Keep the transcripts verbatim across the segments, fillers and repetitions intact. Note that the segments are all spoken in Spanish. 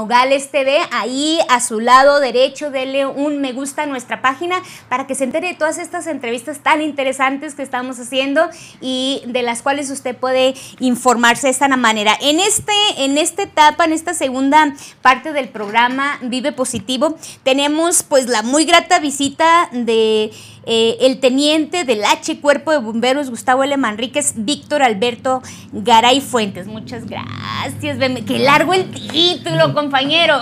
Nogales T V, ahí a su lado derecho, denle un me gusta a nuestra página para que se entere de todas estas entrevistas tan interesantes que estamos haciendo y de las cuales usted puede informarse de esta manera. En, este, en esta etapa, en esta segunda parte del programa Vive Positivo, tenemos pues la muy grata visita de eh, el teniente del H Cuerpo de Bomberos Gustavo L. Manríquez, Víctor Alberto Garay Fuentes. Muchas gracias, qué largo el título, compañero.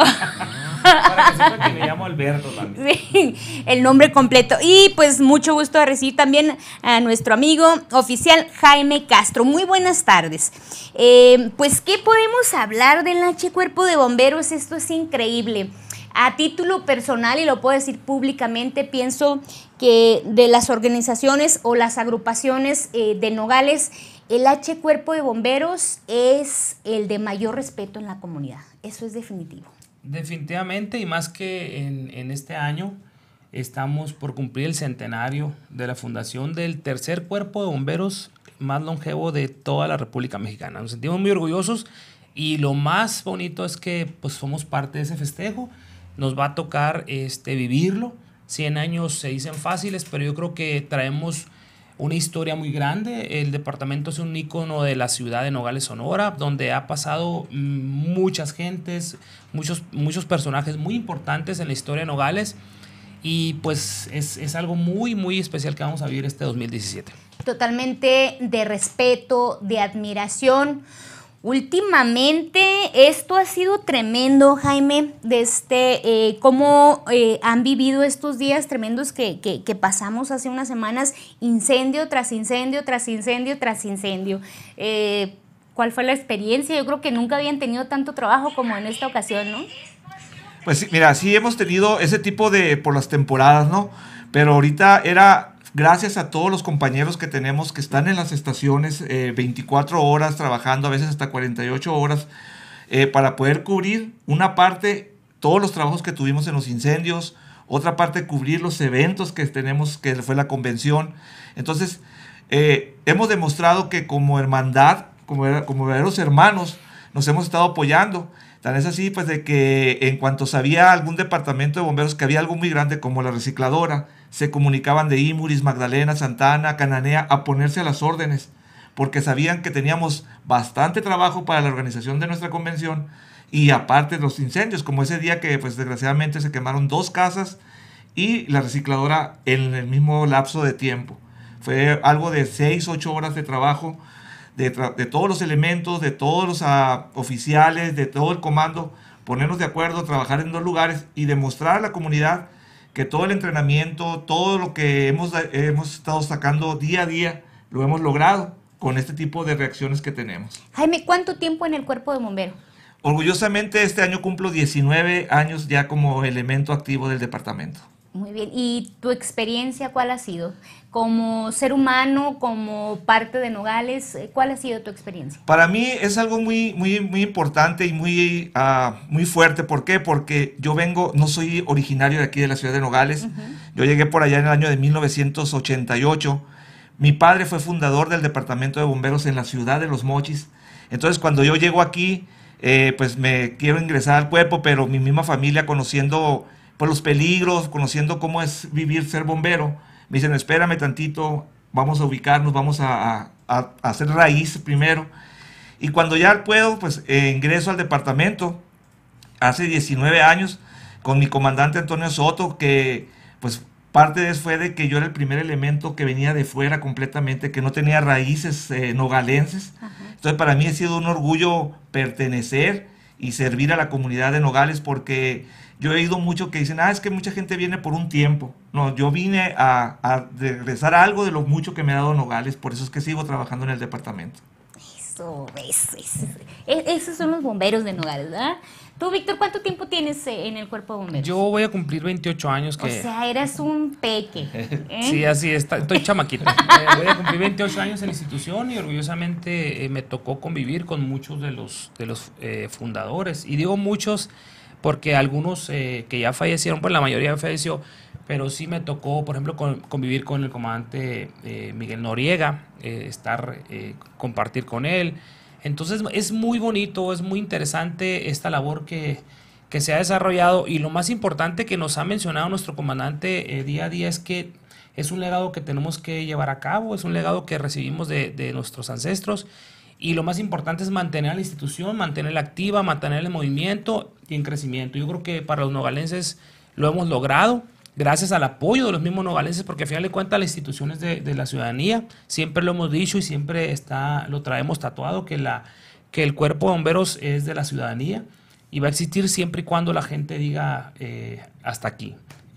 Para que sepa que me llamo Alberto también. Sí, el nombre completo. Y pues mucho gusto de recibir también a nuestro amigo oficial Jaime Castro. Muy buenas tardes. Eh, pues, ¿qué podemos hablar del H Cuerpo de Bomberos? Esto es increíble. A título personal, y lo puedo decir públicamente, pienso que de las organizaciones o las agrupaciones eh, de Nogales, el H Cuerpo de Bomberos es el de mayor respeto en la comunidad. Eso es definitivo. Definitivamente, y más que en, en este año estamos por cumplir el centenario de la fundación del tercer cuerpo de bomberos más longevo de toda la República Mexicana. Nos sentimos muy orgullosos y lo más bonito es que pues somos parte de ese festejo. Nos va a tocar este, vivirlo. cien años se dicen fáciles, pero yo creo que traemos una historia muy grande. El departamento es un ícono de la ciudad de Nogales, Sonora, donde ha pasado muchas gentes, muchos, muchos personajes muy importantes en la historia de Nogales. Y pues es, es algo muy, muy especial que vamos a vivir este dos mil diecisiete. Totalmente de respeto, de admiración. Últimamente esto ha sido tremendo, Jaime, desde eh, cómo eh, han vivido estos días tremendos que, que, que pasamos hace unas semanas, incendio tras incendio, tras incendio, tras incendio. Eh, ¿Cuál fue la experiencia? Yo creo que nunca habían tenido tanto trabajo como en esta ocasión, ¿no? Pues mira, sí hemos tenido ese tipo de, por las temporadas, ¿no? Pero ahorita era... Gracias a todos los compañeros que tenemos que están en las estaciones eh, veinticuatro horas trabajando, a veces hasta cuarenta y ocho horas, eh, para poder cubrir una parte, todos los trabajos que tuvimos en los incendios, otra parte cubrir los eventos que tenemos, que fue la convención. Entonces, eh, hemos demostrado que como hermandad, como, como verdaderos hermanos, nos hemos estado apoyando. Tan es así, pues, de que en cuanto sabía algún departamento de bomberos que había algo muy grande como la recicladora, se comunicaban de Imuris, Magdalena, Santana, Cananea a ponerse a las órdenes, porque sabían que teníamos bastante trabajo para la organización de nuestra convención y aparte los incendios, como ese día que pues desgraciadamente se quemaron dos casas y la recicladora en el mismo lapso de tiempo. Fue algo de seis, ocho horas de trabajo. De, de todos los elementos, de todos los uh, oficiales, de todo el comando, ponernos de acuerdo, trabajar en dos lugares y demostrar a la comunidad que todo el entrenamiento, todo lo que hemos, hemos estado sacando día a día, lo hemos logrado con este tipo de reacciones que tenemos. Jaime, ¿cuánto tiempo en el Cuerpo de Bomberos? Orgullosamente este año cumplo diecinueve años ya como elemento activo del departamento. Muy bien, ¿y tu experiencia cuál ha sido? Como ser humano, como parte de Nogales, ¿cuál ha sido tu experiencia? Para mí es algo muy, muy, muy importante y muy, uh, muy fuerte. ¿Por qué? Porque yo vengo, no soy originario de aquí de la ciudad de Nogales. Uh-huh. Yo llegué por allá en el año de mil novecientos ochenta y ocho. Mi padre fue fundador del departamento de bomberos en la ciudad de Los Mochis. Entonces cuando yo llego aquí, eh, pues me quiero ingresar al cuerpo, pero mi misma familia conociendo... por los peligros, conociendo cómo es vivir, ser bombero, me dicen, espérame tantito, vamos a ubicarnos, vamos a, a, a hacer raíz primero. Y cuando ya puedo, pues eh, ingreso al departamento, hace diecinueve años, con mi comandante Antonio Soto, que pues parte de eso fue de que yo era el primer elemento que venía de fuera completamente, que no tenía raíces eh, nogalenses. Ajá. Entonces para mí ha sido un orgullo pertenecer y servir a la comunidad de Nogales, porque yo he oído mucho que dicen, ah, es que mucha gente viene por un tiempo. No, yo vine a, a regresar algo de lo mucho que me ha dado Nogales, por eso es que sigo trabajando en el departamento. Eso, eso, eso. Esos son los bomberos de Nogales, ¿verdad? Tú, Víctor, ¿cuánto tiempo tienes en el Cuerpo de Bomberos? Yo voy a cumplir veintiocho años. Que... O sea, eras un peque. ¿Eh? Sí, así está. Estoy chamaquito. Voy a cumplir veintiocho años en la institución y orgullosamente eh, me tocó convivir con muchos de los, de los eh, fundadores. Y digo muchos... porque algunos eh, que ya fallecieron, pues la mayoría falleció, pero sí me tocó, por ejemplo, con, convivir con el comandante eh, Miguel Noriega, eh, estar, eh, compartir con él. Entonces es muy bonito, es muy interesante esta labor que, que se ha desarrollado, y lo más importante que nos ha mencionado nuestro comandante eh, día a día es que es un legado que tenemos que llevar a cabo, es un legado que recibimos de, de nuestros ancestros, y lo más importante es mantener a la institución, mantenerla activa, mantenerla en movimiento y en crecimiento. Yo creo que para los nogalenses lo hemos logrado, gracias al apoyo de los mismos nogalenses, porque al final de cuentas las instituciones de, de la ciudadanía, siempre lo hemos dicho y siempre está, lo traemos tatuado, que, la, que el cuerpo de bomberos es de la ciudadanía, y va a existir siempre y cuando la gente diga eh, hasta aquí.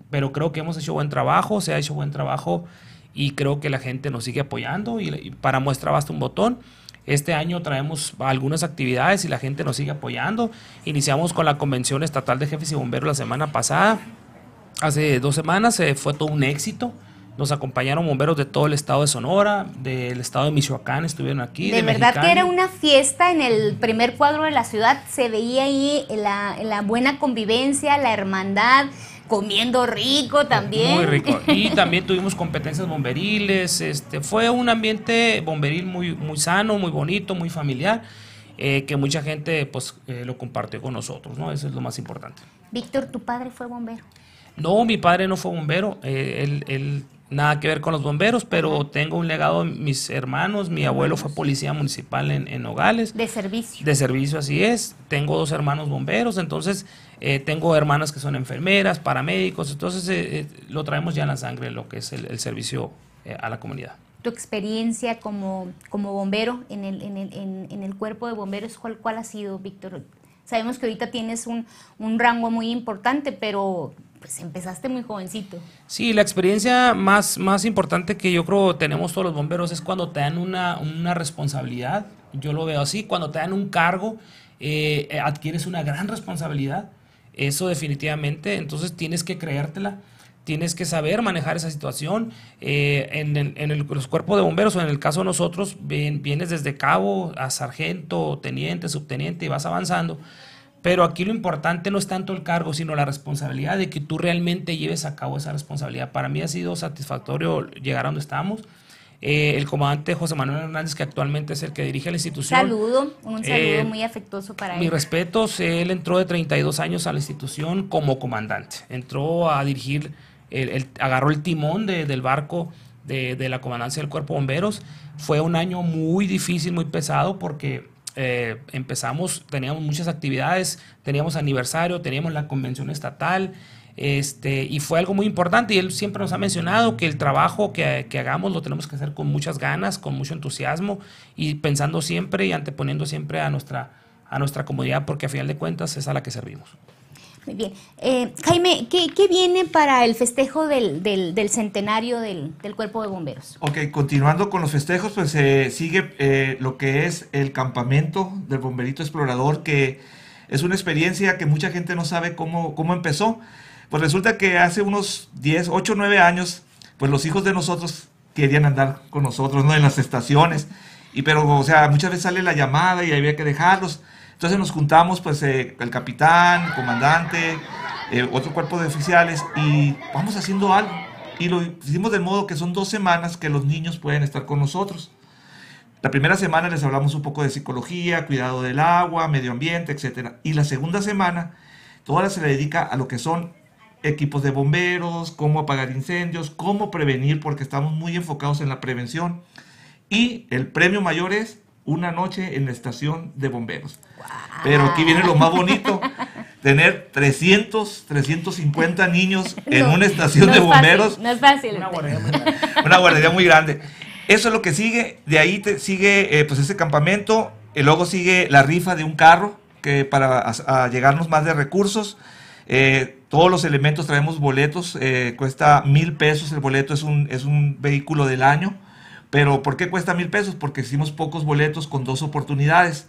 Pero creo que hemos hecho buen trabajo, se ha hecho buen trabajo, y creo que la gente nos sigue apoyando, y, y para muestra basta un botón. Este año traemos algunas actividades y la gente nos sigue apoyando. Iniciamos con la Convención Estatal de Jefes y Bomberos la semana pasada. Hace dos semanas eh, fue todo un éxito. Nos acompañaron bomberos de todo el estado de Sonora, del estado de Michoacán, estuvieron aquí. De, de verdad Mexicano. Que era una fiesta en el primer cuadro de la ciudad. Se veía ahí la, la buena convivencia, la hermandad, comiendo rico también. Muy rico. Y también tuvimos competencias bomberiles. Este, fue un ambiente bomberil muy, muy sano, muy bonito, muy familiar, eh, que mucha gente pues, eh, lo compartió con nosotros, ¿no? Eso es lo más importante. Víctor, ¿tu padre fue bombero? No, mi padre no fue bombero. Eh, él... él nada que ver con los bomberos, pero tengo un legado de mis hermanos. Mi abuelo fue policía municipal en, en Nogales. De servicio. De servicio, así es. Tengo dos hermanos bomberos, entonces eh, tengo hermanas que son enfermeras, paramédicos, entonces eh, eh, lo traemos ya en la sangre, lo que es el, el servicio eh, a la comunidad. Tu experiencia como, como bombero en el, en, el, en, en el cuerpo de bomberos, ¿cuál, cuál ha sido, Víctor? Sabemos que ahorita tienes un, un rango muy importante, pero pues empezaste muy jovencito. Sí, la experiencia más, más importante que yo creo tenemos todos los bomberos es cuando te dan una, una responsabilidad. Yo lo veo así, cuando te dan un cargo, eh, adquieres una gran responsabilidad. Eso definitivamente, entonces tienes que creértela. Tienes que saber manejar esa situación. Eh, en en, en el, los cuerpos de bomberos, o en el caso de nosotros, bien, vienes desde cabo a sargento, teniente, subteniente, y vas avanzando. Pero aquí lo importante no es tanto el cargo, sino la responsabilidad de que tú realmente lleves a cabo esa responsabilidad. Para mí ha sido satisfactorio llegar a donde estamos. Eh, el comandante José Manuel Hernández, que actualmente es el que dirige la institución. Saludo, un saludo eh, muy afectuoso para él. Mis respetos, él entró de treinta y dos años a la institución como comandante. Entró a dirigir, el, el, agarró el timón de, del barco de, de la comandancia del Cuerpo de Bomberos. Fue un año muy difícil, muy pesado, porque Eh, empezamos, teníamos muchas actividades, teníamos aniversario, teníamos la convención estatal, este, y fue algo muy importante, y él siempre nos ha mencionado que el trabajo que, que hagamos lo tenemos que hacer con muchas ganas, con mucho entusiasmo, y pensando siempre y anteponiendo siempre a nuestra, a nuestra comunidad, porque a final de cuentas es a la que servimos. Muy bien. Eh, Jaime, ¿qué, ¿qué viene para el festejo del, del, del centenario del, del Cuerpo de Bomberos? Ok, continuando con los festejos, pues eh, sigue eh, lo que es el campamento del Bomberito Explorador, que es una experiencia que mucha gente no sabe cómo, cómo empezó. Pues resulta que hace unos diez, ocho, nueve años, pues los hijos de nosotros querían andar con nosotros, ¿no? En las estaciones, y pero, o sea, muchas veces sale la llamada y había que dejarlos. Entonces nos juntamos, pues, eh, el capitán, el comandante, eh, otro cuerpo de oficiales, y vamos haciendo algo. Y lo hicimos del modo que son dos semanas que los niños pueden estar con nosotros. La primera semana les hablamos un poco de psicología, cuidado del agua, medio ambiente, etcétera. Y la segunda semana, toda se le dedica a lo que son equipos de bomberos, cómo apagar incendios, cómo prevenir, porque estamos muy enfocados en la prevención. Y el premio mayor es una noche en la estación de bomberos. Wow. Pero aquí viene lo más bonito, tener trescientos, trescientos cincuenta niños en no, una estación no de es bomberos. Fácil, no es fácil. Una guardería muy grande. Una guardería muy grande. Eso es lo que sigue, de ahí te sigue eh, pues ese campamento, y luego sigue la rifa de un carro, que para a, a llegarnos más de recursos. Eh, todos los elementos traemos boletos, eh, cuesta mil pesos el boleto, es un, es un vehículo del año. Pero ¿por qué cuesta mil pesos? Porque hicimos pocos boletos con dos oportunidades.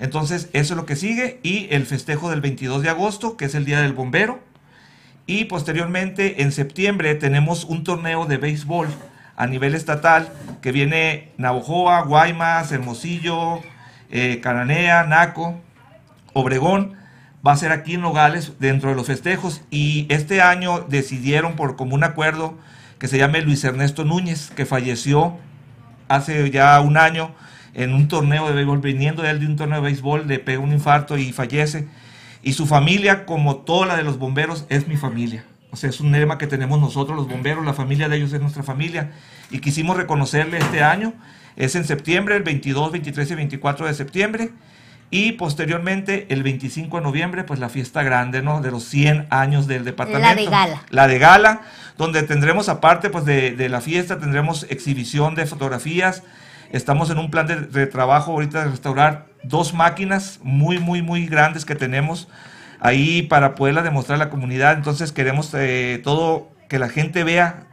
Entonces, eso es lo que sigue. Y el festejo del veintidós de agosto, que es el Día del Bombero. Y posteriormente, en septiembre, tenemos un torneo de béisbol a nivel estatal, que viene Navojoa, Guaymas, Hermosillo, eh, Cananea, Naco, Obregón. Va a ser aquí en Nogales, dentro de los festejos. Y este año decidieron, por común acuerdo, que se llame Luis Ernesto Núñez, que falleció hace ya un año en un torneo de béisbol, viniendo de él de un torneo de béisbol, le pega un infarto y fallece. Y su familia, como toda la de los bomberos, es mi familia. O sea, es un lema que tenemos nosotros los bomberos, la familia de ellos es nuestra familia. Y quisimos reconocerle este año, es en septiembre, el veintidós, veintitrés y veinticuatro de septiembre. Y posteriormente, el veinticinco de noviembre, pues la fiesta grande, ¿no? De los cien años del departamento. La de gala. La de gala, donde tendremos, aparte pues de, de la fiesta, tendremos exhibición de fotografías. Estamos en un plan de, de trabajo ahorita de restaurar dos máquinas muy, muy, muy grandes que tenemos ahí para poderlas demostrar a la comunidad. Entonces queremos eh, todo que la gente vea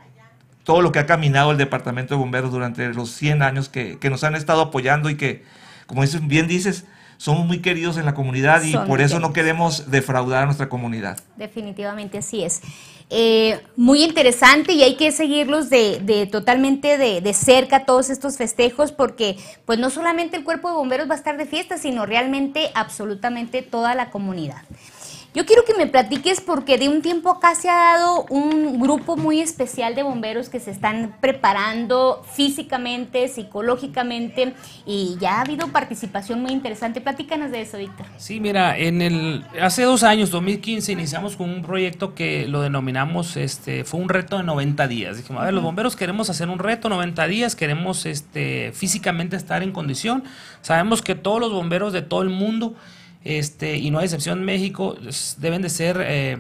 todo lo que ha caminado el Departamento de Bomberos durante los cien años que, que nos han estado apoyando y que, como dices, bien dices, somos muy queridos en la comunidad y Son por eso queridos. No queremos defraudar a nuestra comunidad. Definitivamente así es. Eh, muy interesante y hay que seguirlos de, de totalmente de, de cerca todos estos festejos porque pues no solamente el Cuerpo de Bomberos va a estar de fiesta, sino realmente absolutamente toda la comunidad. Yo quiero que me platiques porque de un tiempo acá se ha dado un grupo muy especial de bomberos que se están preparando físicamente, psicológicamente y ya ha habido participación muy interesante. Platícanos de eso, Víctor. Sí, mira, en el hace dos años, dos mil quince, iniciamos con un proyecto que lo denominamos, este, fue un reto de noventa días. Dijimos, a ver, los bomberos queremos hacer un reto, noventa días, queremos este, físicamente estar en condición. Sabemos que todos los bomberos de todo el mundo, Este, y no hay excepción en México, deben de ser eh,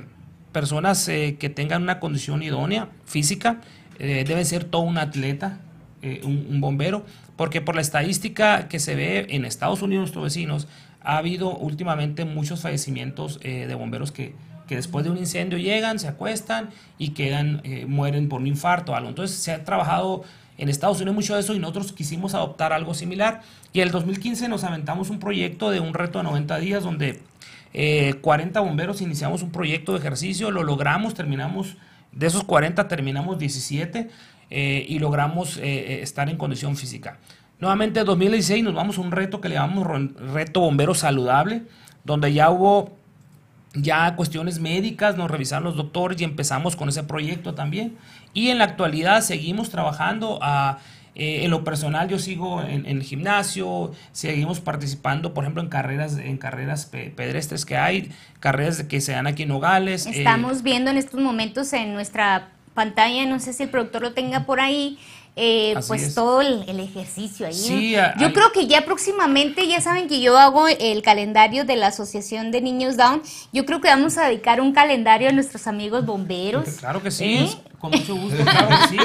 personas eh, que tengan una condición idónea, física, eh, deben ser todo un atleta, eh, un, un bombero, porque por la estadística que se ve en Estados Unidos, nuestros vecinos, ha habido últimamente muchos fallecimientos eh, de bomberos que, que después de un incendio llegan, se acuestan y quedan, eh, mueren por un infarto o algo. Entonces se ha trabajado en Estados Unidos mucho de eso y nosotros quisimos adoptar algo similar. Y en el dos mil quince nos aventamos un proyecto de un reto de noventa días donde eh, cuarenta bomberos iniciamos un proyecto de ejercicio, lo logramos, terminamos, de esos cuarenta terminamos diecisiete eh, y logramos eh, estar en condición física. Nuevamente en dos mil dieciséis nos vamos a un reto que le llamamos reto bombero saludable, donde ya hubo ya cuestiones médicas, nos revisaron los doctores y empezamos con ese proyecto también. Y en la actualidad seguimos trabajando, a, eh, en lo personal yo sigo en, en el gimnasio, seguimos participando, por ejemplo, en carreras en carreras pe pedestres que hay, carreras que se dan aquí en Nogales. Estamos eh, viendo en estos momentos en nuestra pantalla, no sé si el productor lo tenga por ahí, Eh, pues es. todo el, el ejercicio ahí. Sí, ¿no? Yo hay... creo que ya próximamente, ya saben que yo hago el calendario de la Asociación de Niños Down, yo creo que vamos a dedicar un calendario a nuestros amigos bomberos. Claro que sí, ¿eh? Con mucho gusto, claro que sí.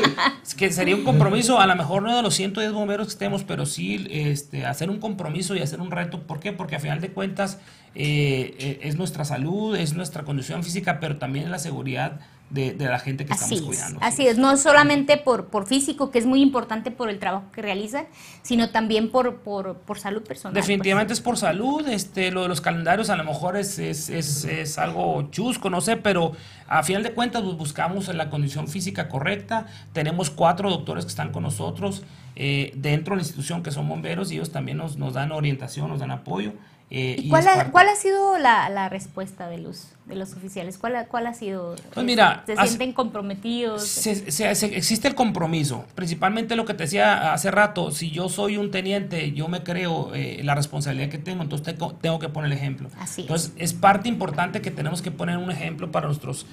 Es que sería un compromiso, a lo mejor no de los ciento diez bomberos que estemos, pero sí este, hacer un compromiso y hacer un reto. ¿Por qué? Porque a final de cuentas eh, eh, es nuestra salud, es nuestra condición física, pero también la seguridad De, de la gente que así estamos cuidando. Es, así es, no solamente por, por físico, que es muy importante por el trabajo que realizan, sino también por, por, por salud personal. Definitivamente por es por salud, este, lo de los calendarios a lo mejor es, es, es, es algo chusco, no sé, pero a final de cuentas buscamos la condición física correcta. Tenemos cuatro doctores que están con nosotros eh, dentro de la institución que son bomberos y ellos también nos, nos dan orientación, nos dan apoyo. Eh, ¿Y cuál, y ha, ¿Cuál ha sido la, la respuesta de los, de los oficiales? ¿Cuál, cuál ha sido? Pues mira, ¿Se hace, sienten comprometidos? Se, se, se, existe el compromiso. Principalmente lo que te decía hace rato, si yo soy un teniente, yo me creo eh, la responsabilidad que tengo, entonces tengo, tengo que poner el ejemplo. Así es. Entonces es parte importante que tenemos que poner un ejemplo para nuestros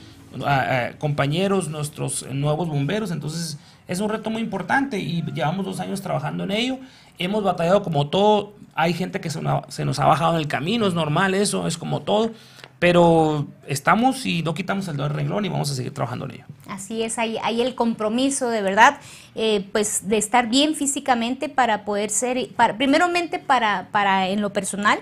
eh, compañeros, nuestros nuevos bomberos. Entonces es un reto muy importante y llevamos dos años trabajando en ello. Hemos batallado como todo, hay gente que se nos ha bajado en el camino, es normal eso, es como todo, pero estamos y no quitamos el dedo del renglón y vamos a seguir trabajando en ello. Así es, hay, hay el compromiso de verdad, eh, pues de estar bien físicamente para poder ser, para, primeramente para, para en lo personal,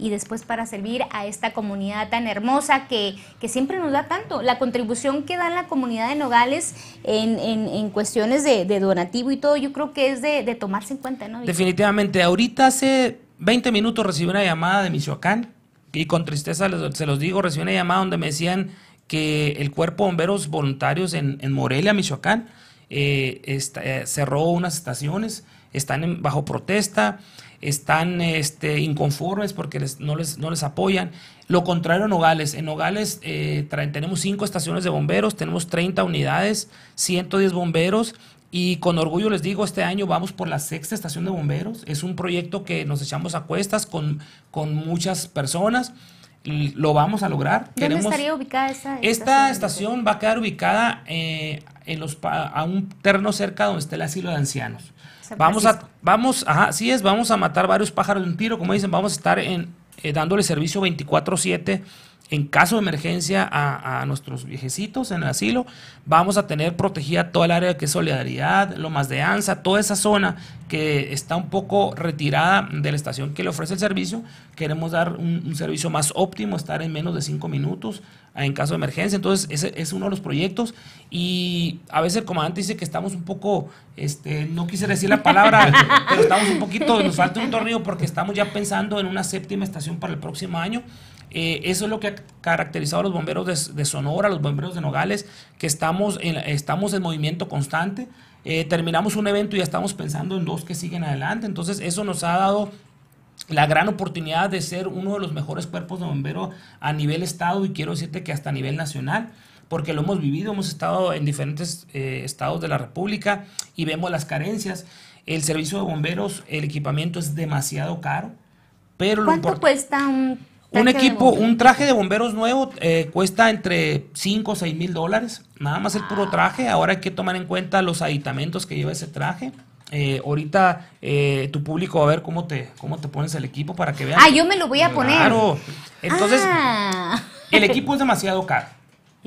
y después para servir a esta comunidad tan hermosa que, que siempre nos da tanto. La contribución que da la comunidad de Nogales en, en, en cuestiones de, de donativo y todo, yo creo que es de, de tomarse en cuenta, ¿no? Definitivamente. Ahorita hace veinte minutos recibí una llamada de Michoacán y con tristeza les, se los digo, recibí una llamada donde me decían que el Cuerpo de Bomberos Voluntarios en, en Morelia, Michoacán, eh, está, eh, cerró unas estaciones, están en, bajo protesta, están este, inconformes porque les, no, les, no les apoyan. Lo contrario a Nogales. En Nogales eh, traen, tenemos cinco estaciones de bomberos, tenemos treinta unidades, ciento diez bomberos y con orgullo les digo, este año vamos por la sexta estación de bomberos. Es un proyecto que nos echamos a cuestas con, con muchas personas. lo vamos a lograr. ¿Dónde Queremos, estaría ubicada esa estación? Esta estación va a quedar ubicada eh, en los, a un terreno cerca donde está el asilo de ancianos. Vamos a, vamos, ajá, así es, vamos a matar varios pájaros de un tiro, como dicen, vamos a estar en, eh, dándole servicio veinticuatro siete en caso de emergencia a, a nuestros viejecitos en el asilo. Vamos a tener protegida toda el área que es Solidaridad, Lomas de Anza, toda esa zona que está un poco retirada de la estación que le ofrece el servicio. Queremos dar un, un servicio más óptimo, estar en menos de cinco minutos en caso de emergencia. Entonces ese es uno de los proyectos, y a veces el comandante dice que estamos un poco, este, no quise decir la palabra, pero estamos un poquito, nos falta un tornillo porque estamos ya pensando en una séptima estación para el próximo año. Eh, eso es lo que ha caracterizado a los bomberos de, de Sonora, los bomberos de Nogales, que estamos en, estamos en movimiento constante. Eh, terminamos un evento y ya estamos pensando en dos que siguen adelante. Entonces eso nos ha dado la gran oportunidad de ser uno de los mejores cuerpos de bomberos a nivel estado, y quiero decirte que hasta a nivel nacional, porque lo hemos vivido, hemos estado en diferentes eh, estados de la República y vemos las carencias. El servicio de bomberos, el equipamiento es demasiado caro. Pero ¿cuánto lo cuesta un Un equipo, un traje de bomberos nuevo eh, cuesta entre cinco o seis mil dólares, nada más el puro traje. Ahora hay que tomar en cuenta los aditamentos que lleva ese traje. Eh, ahorita eh, tu público va a ver cómo te, cómo te pones el equipo para que vean. Ah, yo me lo voy a poner. Claro. Entonces, ah. el equipo es demasiado caro.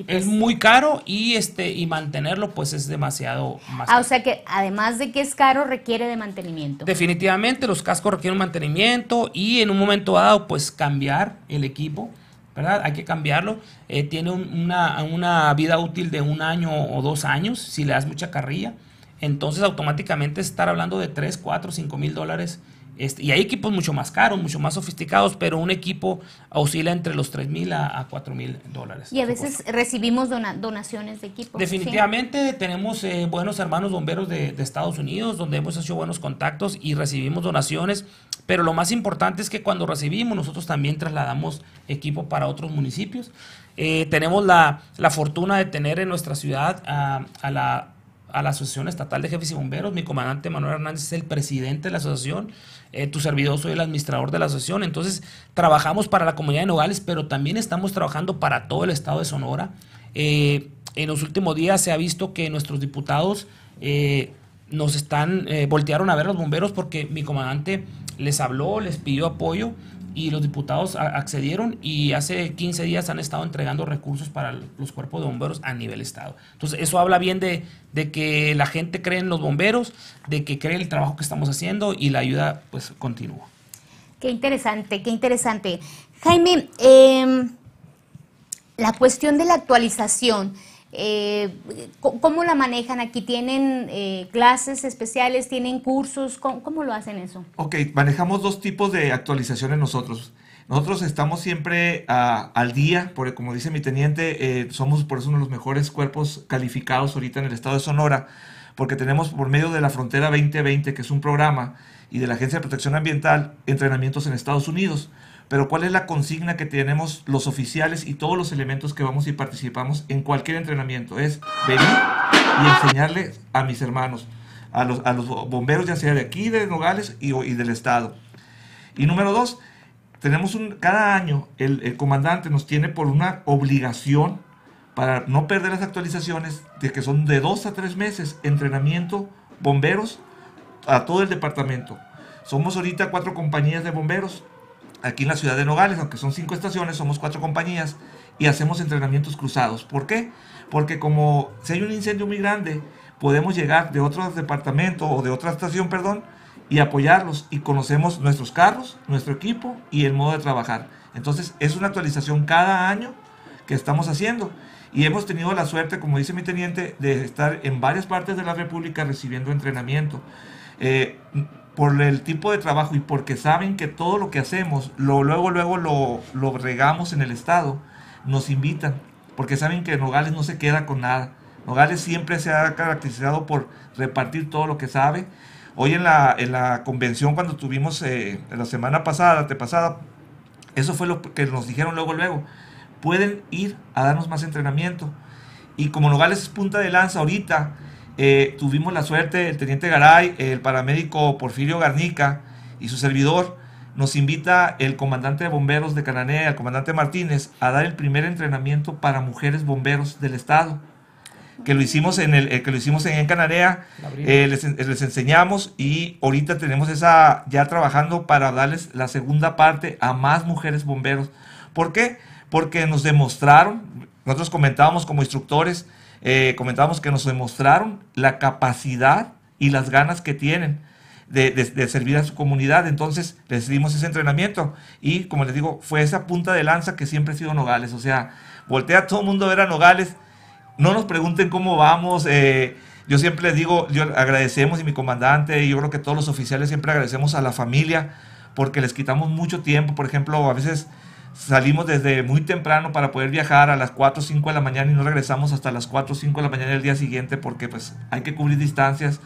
Es muy caro, y este y mantenerlo pues es demasiado más ah, caro. O sea que además de que es caro, requiere de mantenimiento. Definitivamente los cascos requieren mantenimiento, y en un momento dado pues cambiar el equipo, ¿verdad? Hay que cambiarlo. Eh, tiene un, una, una vida útil de un año o dos años si le das mucha carrilla. Entonces automáticamente estar hablando de tres, cuatro, cinco mil dólares. Este, y hay equipos mucho más caros, mucho más sofisticados, pero un equipo oscila entre los tres mil a cuatro mil dólares. Y a veces recibimos dona, donaciones de equipos. Definitivamente, ¿sí? Tenemos eh, buenos hermanos bomberos de, de Estados Unidos, donde hemos hecho buenos contactos y recibimos donaciones, pero lo más importante es que cuando recibimos, nosotros también trasladamos equipo para otros municipios. Eh, tenemos la, la fortuna de tener en nuestra ciudad a, a la... a la Asociación Estatal de Jefes y Bomberos. Mi comandante Manuel Hernández es el presidente de la asociación, eh, tu servidor soy el administrador de la asociación. Entonces trabajamos para la comunidad de Nogales, pero también estamos trabajando para todo el estado de Sonora. Eh, en los últimos días se ha visto que nuestros diputados eh, nos están, eh, voltearon a ver los bomberos, porque mi comandante les habló, les pidió apoyo, y los diputados accedieron, y hace quince días han estado entregando recursos para los cuerpos de bomberos a nivel estado. Entonces eso habla bien de, de que la gente cree en los bomberos, de que cree el trabajo que estamos haciendo, y la ayuda pues continúa. Qué interesante, qué interesante. Jaime, eh, la cuestión de la actualización, eh, ¿cómo la manejan aquí? ¿Tienen eh, clases especiales? ¿Tienen cursos? ¿Cómo, ¿Cómo lo hacen eso? Ok, manejamos dos tipos de actualizaciones nosotros. Nosotros estamos siempre uh, al día, porque como dice mi teniente, eh, somos por eso uno de los mejores cuerpos calificados ahorita en el estado de Sonora, porque tenemos por medio de la Frontera veinte veinte, que es un programa, y de la Agencia de Protección Ambiental, entrenamientos en Estados Unidos. Pero ¿cuál es la consigna que tenemos los oficiales y todos los elementos que vamos y participamos en cualquier entrenamiento? Es venir y enseñarle a mis hermanos, a los, a los bomberos, ya sea de aquí, de Nogales y, y del estado. Y número dos, tenemos un, cada año el, el comandante nos tiene por una obligación, para no perder las actualizaciones, de que son de dos a tres meses, entrenamiento, bomberos, a todo el departamento. Somos ahorita cuatro compañías de bomberos. Aquí en la ciudad de Nogales, aunque son cinco estaciones, somos cuatro compañías y hacemos entrenamientos cruzados. ¿Por qué? Porque como si hay un incendio muy grande, podemos llegar de otro departamento o de otra estación, perdón, y apoyarlos, y conocemos nuestros carros, nuestro equipo y el modo de trabajar. Entonces es una actualización cada año que estamos haciendo, y hemos tenido la suerte, como dice mi teniente, de estar en varias partes de la República recibiendo entrenamiento. Eh, por el tipo de trabajo y porque saben que todo lo que hacemos, lo, luego luego lo, lo regamos en el estado, nos invitan, porque saben que Nogales no se queda con nada. Nogales siempre se ha caracterizado por repartir todo lo que sabe. Hoy en la, en la convención, cuando tuvimos eh, la semana pasada, antepasada, eso fue lo que nos dijeron luego luego, pueden ir a darnos más entrenamiento. Y como Nogales es punta de lanza ahorita, Eh, tuvimos la suerte, el teniente Garay, el paramédico Porfirio Garnica y su servidor, nos invita el comandante de bomberos de Cananea, el comandante Martínez, a dar el primer entrenamiento para mujeres bomberos del estado, que lo hicimos en, el, eh, que lo hicimos en Cananea, eh, les, les enseñamos, y ahorita tenemos esa ya trabajando para darles la segunda parte a más mujeres bomberos. ¿Por qué? Porque nos demostraron, nosotros comentábamos como instructores, eh, comentábamos que nos demostraron la capacidad y las ganas que tienen de, de, de servir a su comunidad. Entonces les dimos ese entrenamiento y, como les digo, fue esa punta de lanza que siempre ha sido Nogales. O sea, voltea a todo el mundo a ver a Nogales. No nos pregunten cómo vamos, eh, yo siempre les digo, yo agradecemos, y mi comandante, y yo creo que todos los oficiales siempre agradecemos a la familia, porque les quitamos mucho tiempo. Por ejemplo, a veces salimos desde muy temprano para poder viajar a las cuatro o cinco de la mañana y no regresamos hasta las cuatro o cinco de la mañana del día siguiente, porque pues hay que cubrir distancias.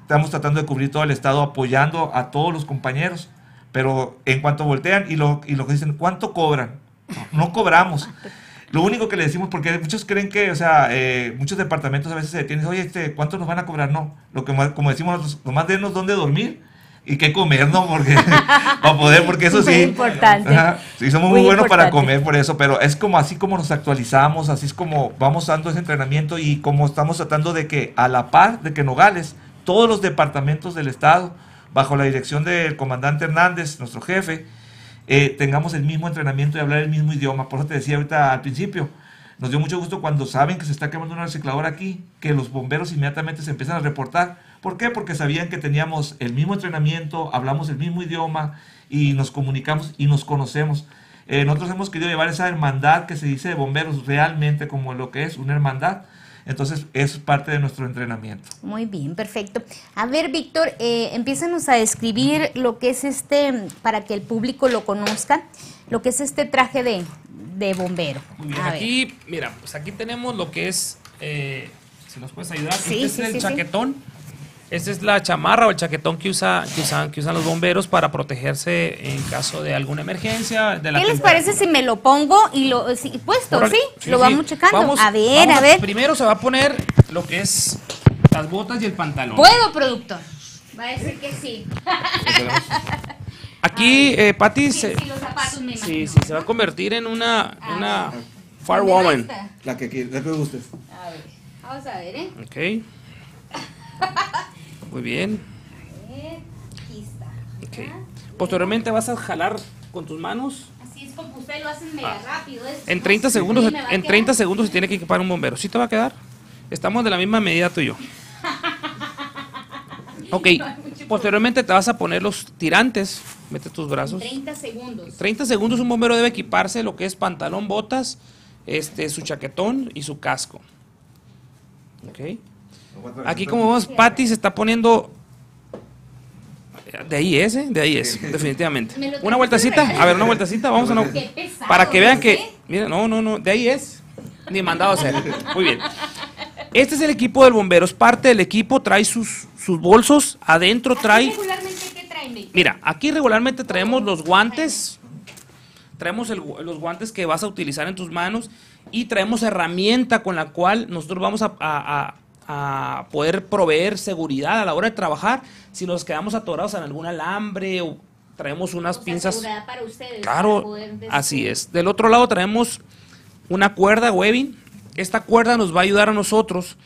Estamos tratando de cubrir todo el estado, apoyando a todos los compañeros, pero en cuanto voltean y lo, y lo que dicen, ¿cuánto cobran? No cobramos. Lo único que le decimos, porque muchos creen que, o sea, eh, muchos departamentos a veces se detienen, oye, este, ¿cuánto nos van a cobrar? No, lo que más, como decimos nosotros, nomás denos dónde dormir y qué comer, ¿no? Porque, para poder, porque eso sí. Muy importante. Ajá, sí, somos muy, muy buenos importante. Para comer, por eso, pero es como así como nos actualizamos, así es como vamos dando ese entrenamiento, y como estamos tratando de que, a la par de que Nogales, todos los departamentos del estado, bajo la dirección del comandante Hernández, nuestro jefe, Eh, tengamos el mismo entrenamiento y hablar el mismo idioma. Por eso te decía ahorita al principio, nos dio mucho gusto cuando saben que se está quemando una recicladora aquí, que los bomberos inmediatamente se empiezan a reportar. ¿Por qué? Porque sabían que teníamos el mismo entrenamiento, hablamos el mismo idioma y nos comunicamos y nos conocemos. Eh, nosotros hemos querido llevar esa hermandad que se dice de bomberos realmente como lo que es, una hermandad. Entonces, es parte de nuestro entrenamiento. Muy bien, perfecto. A ver, Víctor, eh, empiézanos a describir lo que es este, para que el público lo conozca, lo que es este traje de, de bombero. Muy bien, a aquí, ver. Mira, pues aquí tenemos lo que es, eh, si nos puedes ayudar, sí, este sí, es el sí, chaquetón. Sí. Esta es la chamarra o el chaquetón que, usa, que, usan, que usan los bomberos para protegerse en caso de alguna emergencia. De la ¿Qué les parece si me lo pongo y lo si, puesto? Por, ¿sí? ¿sí? Lo sí. vamos checando. Vamos, a ver, vamos, a ver. Primero se va a poner lo que es las botas y el pantalón. ¿Puedo, productor? Va a decir que sí. Aquí, eh, Pati, sí, se, sí, los zapatos me sí, sí, se va a convertir en una, una firewoman. La que, la que gustes. A ver, vamos a ver, ¿eh? Ok. Muy bien. A ver, aquí está. Okay. Posteriormente vas a jalar con tus manos. Así es como ustedes lo hacen mega ah. rápido. Es, en treinta, no, segundos, sí, en treinta segundos se tiene que equipar un bombero. ¿Sí te va a quedar? Estamos de la misma medida tú y yo. Ok. No, posteriormente te vas a poner los tirantes. Mete tus brazos. En treinta segundos. En treinta segundos un bombero debe equiparse lo que es pantalón, botas, este, su chaquetón y su casco. Ok. Aquí como vemos, Pati se está poniendo, de ahí es, ¿eh? de ahí es, definitivamente. Una vueltacita, a ver, una vueltacita, vamos a no, para que vean que, mira, no, no, no, de ahí es, ni mandado a hacer. Muy bien. Este es el equipo del bombero, es parte del equipo, trae sus, sus bolsos, adentro trae. Mira, aquí regularmente traemos los guantes, traemos el, los guantes que vas a utilizar en tus manos, y traemos herramienta con la cual nosotros vamos a, a, a a poder proveer seguridad a la hora de trabajar. Si nos quedamos atorados en algún alambre o traemos unas o sea, pinzas. Seguridad para ustedes. Claro, para así es. Del otro lado traemos una cuerda webbing. Esta cuerda nos va a ayudar a nosotros.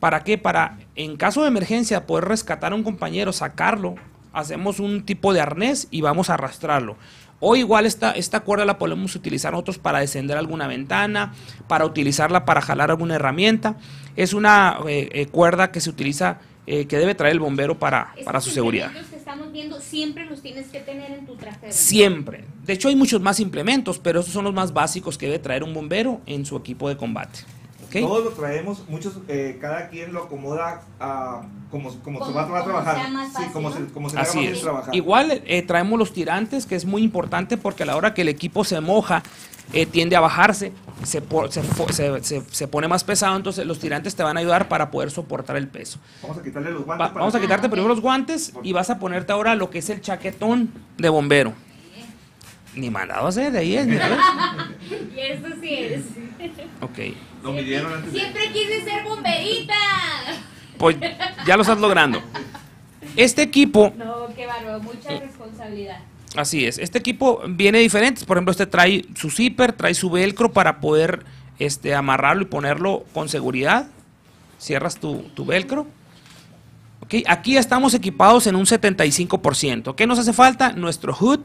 ¿Para qué? Para, en caso de emergencia, poder rescatar a un compañero, sacarlo. Hacemos un tipo de arnés y vamos a arrastrarlo. O igual esta, esta cuerda la podemos utilizar nosotros para descender alguna ventana, para utilizarla para jalar alguna herramienta. Es una eh, eh, cuerda que se utiliza, eh, que debe traer el bombero para, para su seguridad. Estos implementos que estamos viendo siempre los tienes que tener en tu traje. Siempre. De hecho hay muchos más implementos, pero estos son los más básicos que debe traer un bombero en su equipo de combate. ¿Okay? Todos lo traemos, muchos, eh, cada quien lo acomoda a, como, como, como se va, va a trabajar. Sí, como se, como se Así es. Trabajar. Igual eh, traemos los tirantes, que es muy importante porque a la hora que el equipo se moja, eh, tiende a bajarse, se, se, se, se, se pone más pesado, entonces los tirantes te van a ayudar para poder soportar el peso. Vamos a quitarle los guantes. Va, para vamos a quitarte ah, primero okay. los guantes y vas a ponerte ahora lo que es el chaquetón de bombero. Ni mandado a hacer, de ahí es, mira. Y eso sí es. Ok. Lo midieron antes de... Siempre quise ser bomberita. Pues ya lo estás logrando. Este equipo... No, qué bárbaro, mucha responsabilidad. Así es, este equipo viene diferente, por ejemplo este trae su zipper, trae su velcro para poder este, amarrarlo y ponerlo con seguridad. Cierras tu, tu velcro. Okay. Aquí estamos equipados en un setenta y cinco por ciento. ¿Qué nos hace falta? Nuestro hood,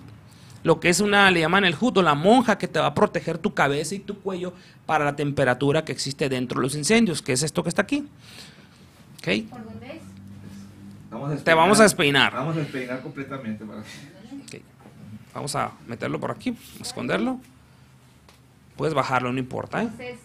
lo que es una, le llaman el hood o la monja que te va a proteger tu cabeza y tu cuello para la temperatura que existe dentro de los incendios, que es esto que está aquí. Okay. ¿Por dónde es? Vamos a despeinar, te vamos a despeinar. Vamos a despeinar completamente. Para... Okay. Vamos a meterlo por aquí, esconderlo. Puedes bajarlo, no importa, ¿eh? Entonces,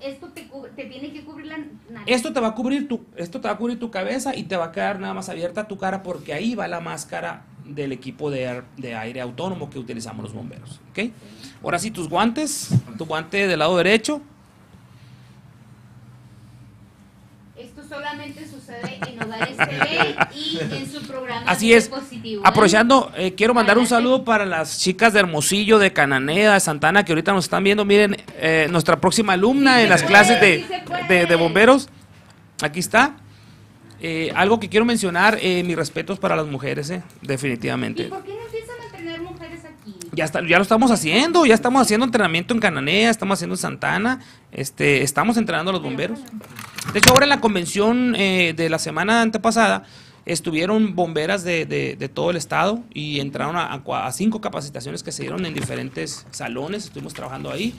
esto te, te tiene que cubrir la nariz. Esto te va a cubrir tu, esto te va a cubrir tu cabeza y te va a quedar nada más abierta tu cara porque ahí va la máscara del equipo de, air, de aire autónomo que utilizamos los bomberos, ¿ok? Ahora sí, tus guantes, tu guante del lado derecho. Esto solamente sucede en Nogales T V y en su programa. Así es. Positivo, ¿eh? Aprovechando, eh, quiero mandar un saludo para las chicas de Hermosillo, de Cananea, de Santana, que ahorita nos están viendo. Miren, eh, nuestra próxima alumna en las clases de, de, de bomberos. Aquí está. Eh, algo que quiero mencionar, eh, mis respetos para las mujeres, eh, definitivamente. ¿Y por qué no empiezan a entrenar mujeres aquí? Ya, está, ya lo estamos haciendo, ya estamos haciendo entrenamiento en Cananea, estamos haciendo en Santana, este, estamos entrenando a los bomberos. De hecho, ahora en la convención eh, de la semana antepasada, estuvieron bomberas de, de, de todo el estado y entraron a, a cinco capacitaciones que se dieron en diferentes salones, estuvimos trabajando ahí,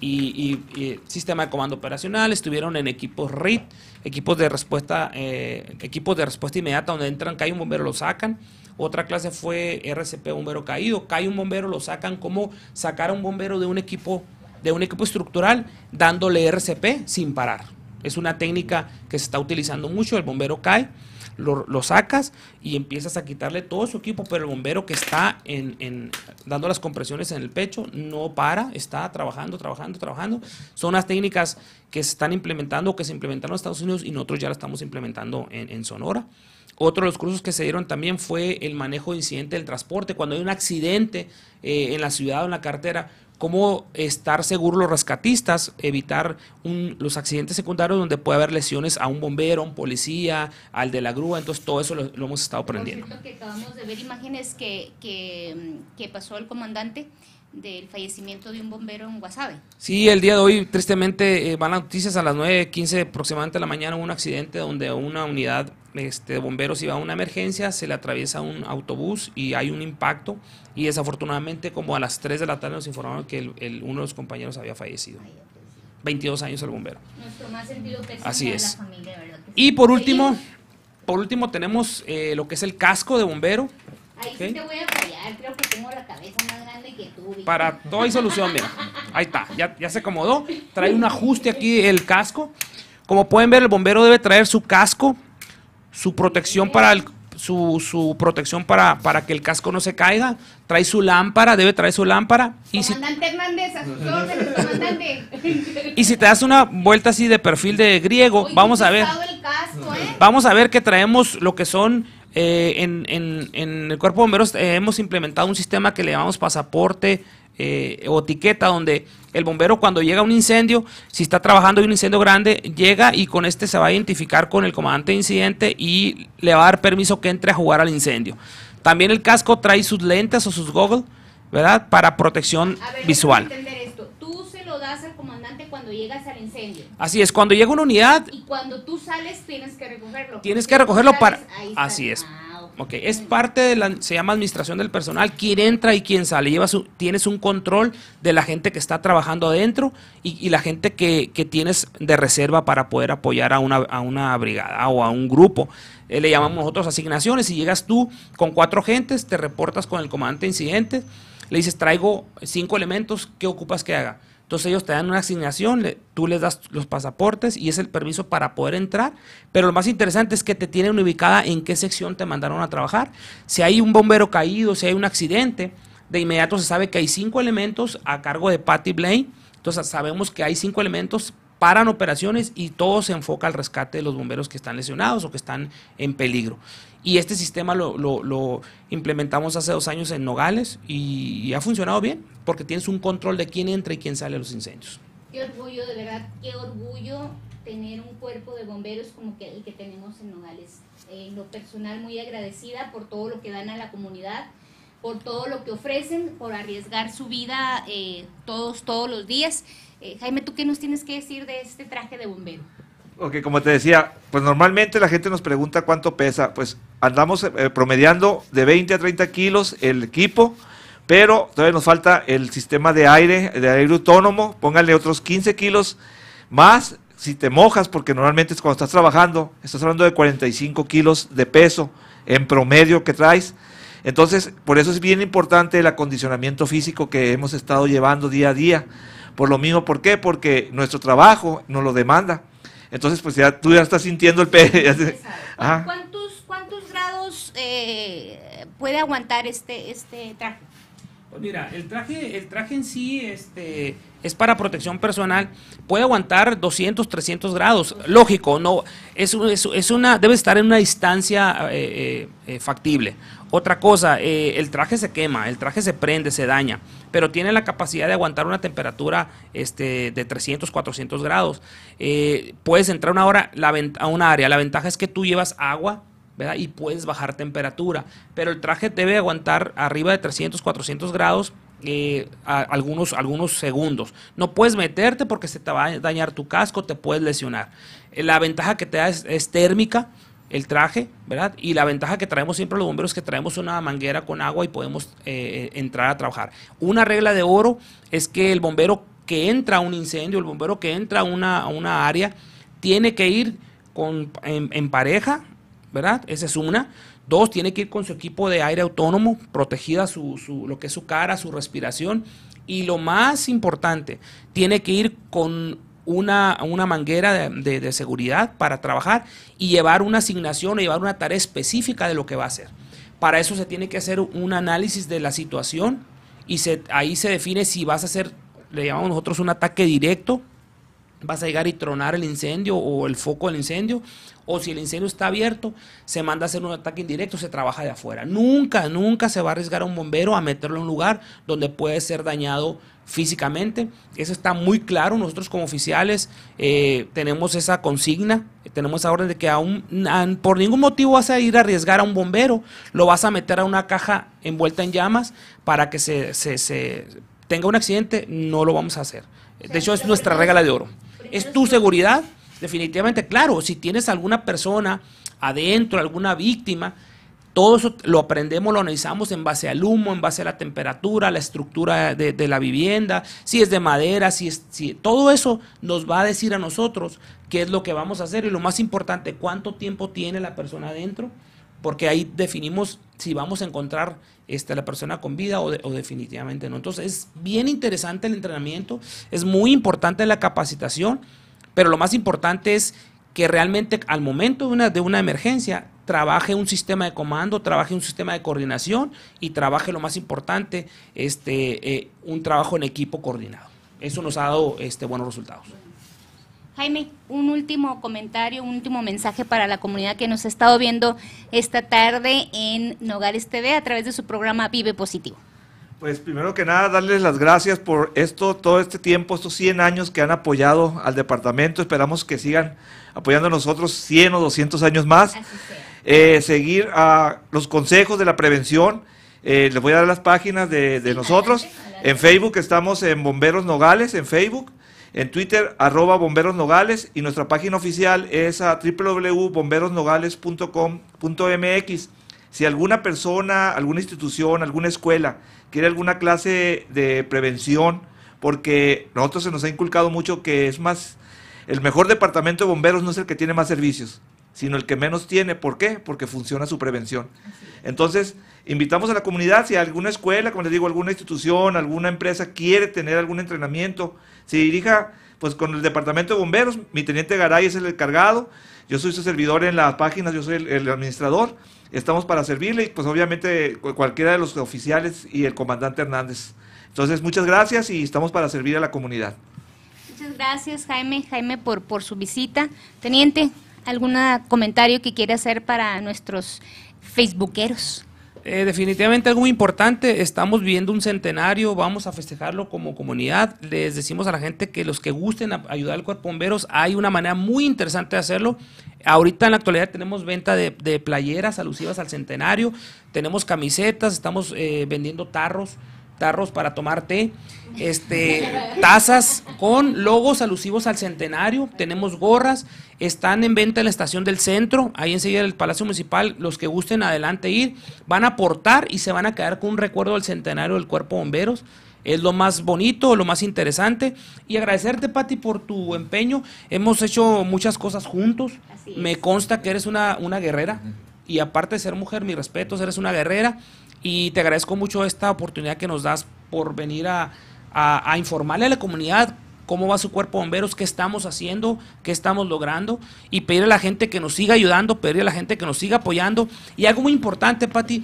y, y, y sistema de comando operacional, estuvieron en equipos R I T, equipos de respuesta eh, equipos de respuesta inmediata, donde entran, cae un bombero, lo sacan. Otra clase fue R C P, bombero caído, cae un bombero, lo sacan, cómo sacar a un bombero de un equipo, de un equipo estructural, dándole R C P sin parar. Es una técnica que se está utilizando mucho, el bombero cae, lo, lo sacas y empiezas a quitarle todo su equipo, pero el bombero que está en, en, dando las compresiones en el pecho no para, está trabajando, trabajando, trabajando. Son las técnicas que se están implementando, que se implementaron en Estados Unidos y nosotros ya la estamos implementando en, en Sonora. Otro de los cursos que se dieron también fue el manejo de incidente del transporte, cuando hay un accidente eh, en la ciudad o en la carretera, cómo estar seguros los rescatistas, evitar un, los accidentes secundarios donde puede haber lesiones a un bombero, a un policía, al de la grúa. Entonces todo eso lo, lo hemos estado aprendiendo. Por cierto, que acabamos de ver imágenes que, que, que pasó el comandante del fallecimiento de un bombero en Guasave. Sí, el día de hoy tristemente eh, van las noticias a las nueve quince aproximadamente de la mañana, hubo un accidente donde una unidad este, de bomberos iba a una emergencia, se le atraviesa un autobús y hay un impacto y desafortunadamente como a las tres de la tarde nos informaron que el, el, uno de los compañeros había fallecido. veintidós años el bombero. Nuestro más sentido pésame Así es. A la familia, ¿verdad? Y por último, por último tenemos eh, lo que es el casco de bombero. Ahí okay. Sí te voy a fallar, creo que tengo la cabeza más grande que tú. ¿Viste? Para todo hay solución, mira. Ahí está, ya, ya se acomodó. Trae un ajuste aquí el casco. Como pueden ver, el bombero debe traer su casco, su protección para el, su, su protección para, para que el casco no se caiga. Trae su lámpara, debe traer su lámpara. Y comandante si, Hernández, a sus órdenes, comandante. Y si te das una vuelta así de perfil de griego, Hoy vamos a ver. El casco, ¿eh? Vamos a ver que traemos lo que son. Eh, en, en, en el Cuerpo de Bomberos eh, hemos implementado un sistema que le llamamos pasaporte eh, o etiqueta, donde el bombero cuando llega a un incendio, si está trabajando en un incendio grande, llega y con este se va a identificar con el comandante de incidente y le va a dar permiso que entre a jugar al incendio. También el casco trae sus lentes o sus goggles, ¿verdad? Para protección a ver, visual. Vamos a entender esto. Tú se lo das al comandante cuando llegas al incendio. Así es, cuando llega una unidad. Y cuando tú sales tienes que recogerlo. Tienes que recogerlo para. Así es. Ah, okay. Okay. Es parte de la, se llama administración del personal, quién entra y quién sale. Llevas, tienes un control de la gente que está trabajando adentro y, y la gente que, que tienes de reserva para poder apoyar a una, a una brigada o a un grupo. Eh, le llamamos nosotros asignaciones. Si llegas tú con cuatro gentes, te reportas con el comandante de incidentes, le dices traigo cinco elementos, ¿qué ocupas que haga? Entonces ellos te dan una asignación, le, tú les das los pasaportes y es el permiso para poder entrar. Pero lo más interesante es que te tienen ubicada en qué sección te mandaron a trabajar. Si hay un bombero caído, si hay un accidente, de inmediato se sabe que hay cinco elementos a cargo de Patty Blaine. Entonces sabemos que hay cinco elementos, paran operaciones y todo se enfoca al rescate de los bomberos que están lesionados o que están en peligro. Y este sistema lo, lo, lo implementamos hace dos años en Nogales y, y ha funcionado bien porque tienes un control de quién entra y quién sale a los incendios. Qué orgullo, de verdad, qué orgullo tener un cuerpo de bomberos como que el que tenemos en Nogales. En lo personal, muy agradecida por todo lo que dan a la comunidad, por todo lo que ofrecen, por arriesgar su vida eh, todos, todos los días. Eh, Jaime, ¿tú qué nos tienes que decir de este traje de bombero? Ok, como te decía, pues normalmente la gente nos pregunta cuánto pesa. Pues andamos eh, promediando de veinte a treinta kilos el equipo, pero todavía nos falta el sistema de aire, de aire autónomo. Pónganle otros quince kilos más si te mojas, porque normalmente es cuando estás trabajando, estás hablando de cuarenta y cinco kilos de peso en promedio que traes. Entonces, por eso es bien importante el acondicionamiento físico que hemos estado llevando día a día. Por lo mismo, ¿por qué? Porque nuestro trabajo nos lo demanda. Entonces, pues ya tú ya estás sintiendo el peso. ¿Cuántos, cuántos grados eh, puede aguantar este, este traje? Pues mira, el traje, el traje en sí este, es para protección personal, puede aguantar doscientos, trescientos grados, lógico, no, es, es, es una, debe estar en una distancia eh, eh, factible. Otra cosa, eh, el traje se quema, el traje se prende, se daña, pero tiene la capacidad de aguantar una temperatura este, de trescientos, cuatrocientos grados. Eh, puedes entrar una hora la, a una área, la ventaja es que tú llevas agua, ¿verdad? Y puedes bajar temperatura, pero el traje debe aguantar arriba de trescientos, cuatrocientos grados eh, a algunos, algunos segundos. No puedes meterte porque se te va a dañar tu casco, te puedes lesionar. Eh, la ventaja que te da es, es térmica el traje, ¿verdad? Y la ventaja que traemos siempre los bomberos es que traemos una manguera con agua y podemos eh, entrar a trabajar. Una regla de oro es que el bombero que entra a un incendio, el bombero que entra a una, a una área, tiene que ir con, en, en pareja, ¿verdad? Esa es una. Dos, tiene que ir con su equipo de aire autónomo, protegida su, su, lo que es su cara, su respiración. Y lo más importante, tiene que ir con una, una manguera de, de, de seguridad para trabajar y llevar una asignación o llevar una tarea específica de lo que va a hacer. Para eso se tiene que hacer un análisis de la situación y se, ahí se define si vas a hacer, le llamamos nosotros un ataque directo, vas a llegar y tronar el incendio o el foco del incendio, o si el incendio está abierto, se manda a hacer un ataque indirecto, se trabaja de afuera. Nunca, nunca se va a arriesgar a un bombero a meterlo en un lugar donde puede ser dañado físicamente. Eso está muy claro. Nosotros como oficiales eh, tenemos esa consigna, tenemos esa orden de que aún por ningún motivo vas a ir a arriesgar a un bombero, lo vas a meter a una caja envuelta en llamas para que se, se, se tenga un accidente, no lo vamos a hacer. De hecho, es nuestra regla de oro. Es tu seguridad, definitivamente, claro, si tienes alguna persona adentro, alguna víctima, todo eso lo aprendemos, lo analizamos en base al humo, en base a la temperatura, la estructura de, de la vivienda, si es de madera, si es, si, todo eso nos va a decir a nosotros qué es lo que vamos a hacer y lo más importante, cuánto tiempo tiene la persona adentro, porque ahí definimos si vamos a encontrar este, la persona con vida o, de, o definitivamente no. Entonces es bien interesante el entrenamiento, es muy importante la capacitación, pero lo más importante es que realmente al momento de una, de una emergencia trabaje un sistema de comando, trabaje un sistema de coordinación y trabaje lo más importante, este, eh, un trabajo en equipo coordinado. Eso nos ha dado este, buenos resultados. Jaime, un último comentario, un último mensaje para la comunidad que nos ha estado viendo esta tarde en Nogales T V a través de su programa Vive Positivo. Pues primero que nada, darles las gracias por esto, todo este tiempo, estos cien años que han apoyado al departamento. Esperamos que sigan apoyando a nosotros cien o doscientos años más. Eh, seguir a los consejos de la prevención. Eh, les voy a dar las páginas de, de sí, nosotros. Adelante, adelante. En Facebook estamos en Bomberos Nogales, en Facebook. En Twitter, arroba Bomberos Nogales, y nuestra página oficial es a w w w punto bomberos nogales punto com punto m x. Si alguna persona, alguna institución, alguna escuela quiere alguna clase de prevención, porque nosotros se nos ha inculcado mucho que es más, el mejor departamento de bomberos no es el que tiene más servicios, sino el que menos tiene. ¿Por qué? Porque funciona su prevención. Entonces, invitamos a la comunidad, si alguna escuela, como les digo, alguna institución, alguna empresa quiere tener algún entrenamiento, se dirija pues con el departamento de bomberos. Mi teniente Garay es el encargado, yo soy su servidor en las páginas, yo soy el, el administrador, estamos para servirle y pues obviamente cualquiera de los oficiales y el comandante Hernández. Entonces, muchas gracias y estamos para servir a la comunidad. Muchas gracias, Jaime, Jaime por, por su visita. Teniente, ¿algún comentario que quiere hacer para nuestros facebookeros? Eh, definitivamente algo muy importante, estamos viviendo un centenario, vamos a festejarlo como comunidad, les decimos a la gente que los que gusten a ayudar al Cuerpo de Bomberos, hay una manera muy interesante de hacerlo. Ahorita en la actualidad tenemos venta de, de playeras alusivas al centenario, tenemos camisetas, estamos eh, vendiendo tarros, tarros para tomar té, este, tazas con logos alusivos al centenario, tenemos gorras, están en venta en la estación del centro, ahí enseguida del Palacio Municipal, los que gusten adelante ir, van a aportar y se van a quedar con un recuerdo del centenario del Cuerpo de Bomberos. Es lo más bonito, lo más interesante. Y agradecerte, Pati, por tu empeño. Hemos hecho muchas cosas juntos. Me consta que eres una, una guerrera. Y aparte de ser mujer, mis respetos, eres una guerrera. Y te agradezco mucho esta oportunidad que nos das por venir a, a, a informarle a la comunidad cómo va su Cuerpo de Bomberos, qué estamos haciendo, qué estamos logrando, y pedirle a la gente que nos siga ayudando, pedirle a la gente que nos siga apoyando. Y algo muy importante, Pati,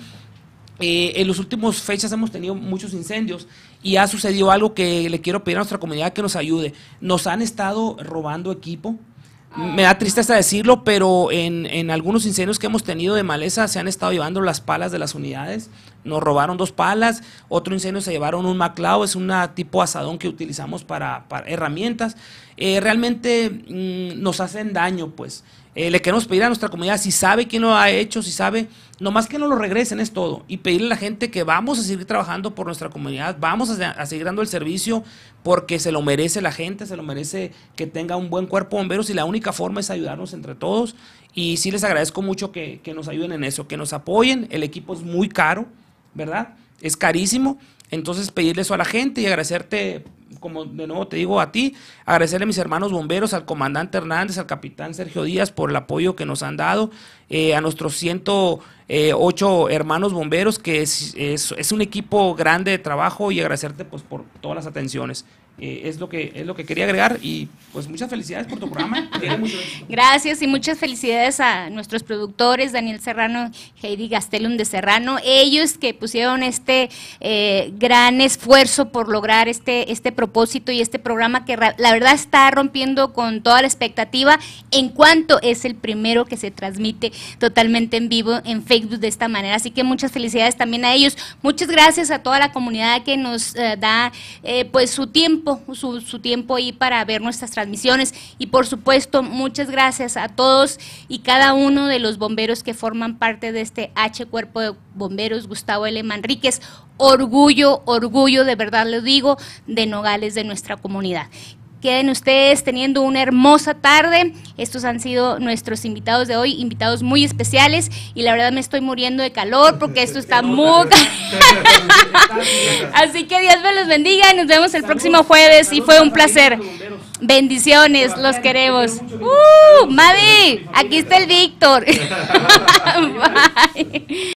eh, en las últimas fechas hemos tenido muchos incendios y ha sucedido algo que le quiero pedir a nuestra comunidad que nos ayude. Nos han estado robando equipo. Me da tristeza decirlo, pero en, en algunos incendios que hemos tenido de maleza se han estado llevando las palas de las unidades. Nos robaron dos palas, otro incendio se llevaron un maclao, es una tipo asadón que utilizamos para, para herramientas. Eh, realmente mmm, nos hacen daño, pues. Eh, le queremos pedir a nuestra comunidad, si sabe quién lo ha hecho, si sabe, nomás que no lo regresen, es todo. Y pedirle a la gente que vamos a seguir trabajando por nuestra comunidad, vamos a, a seguir dando el servicio porque se lo merece la gente, se lo merece que tenga un buen Cuerpo de Bomberos y la única forma es ayudarnos entre todos. Y sí les agradezco mucho que, que nos ayuden en eso, que nos apoyen. El equipo es muy caro, ¿verdad? Es carísimo. Entonces pedirle eso a la gente y agradecerte, como de nuevo te digo a ti, agradecerle a mis hermanos bomberos, al comandante Hernández, al capitán Sergio Díaz por el apoyo que nos han dado, eh, a nuestros ciento ocho hermanos bomberos, que es, es, es un equipo grande de trabajo, y agradecerte pues por todas las atenciones. Eh, es lo que es lo que quería agregar, y pues muchas felicidades por tu programa. Gracias y muchas felicidades a nuestros productores, Daniel Serrano, Heidi Gastelum de Serrano, ellos que pusieron este eh, gran esfuerzo por lograr este, este propósito y este programa que la verdad está rompiendo con toda la expectativa, en cuanto es el primero que se transmite totalmente en vivo en Facebook de esta manera, así que muchas felicidades también a ellos, muchas gracias a toda la comunidad que nos eh, da eh, pues su tiempo Su, su tiempo ahí para ver nuestras transmisiones, y por supuesto muchas gracias a todos y cada uno de los bomberos que forman parte de este H Cuerpo de Bomberos Gustavo L. Manríquez, orgullo, orgullo, de verdad lo digo, de Nogales, de nuestra comunidad. Queden ustedes teniendo una hermosa tarde. Estos han sido nuestros invitados de hoy, invitados muy especiales, y la verdad me estoy muriendo de calor porque esto está muy... Así que Dios me los bendiga, nos vemos el próximo jueves y fue un placer. Bendiciones, los queremos. ¡Uh, Madi! Aquí está el Víctor. Bye.